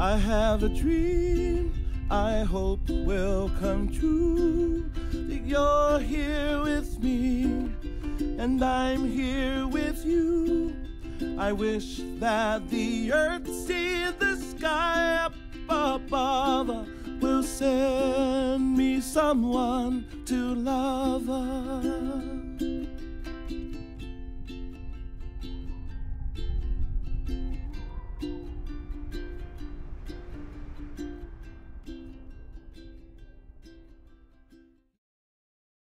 I have a dream I hope will come true, that you're here with me and I'm here with you. I wish that the earth, sea, the sky up above will send me someone to love.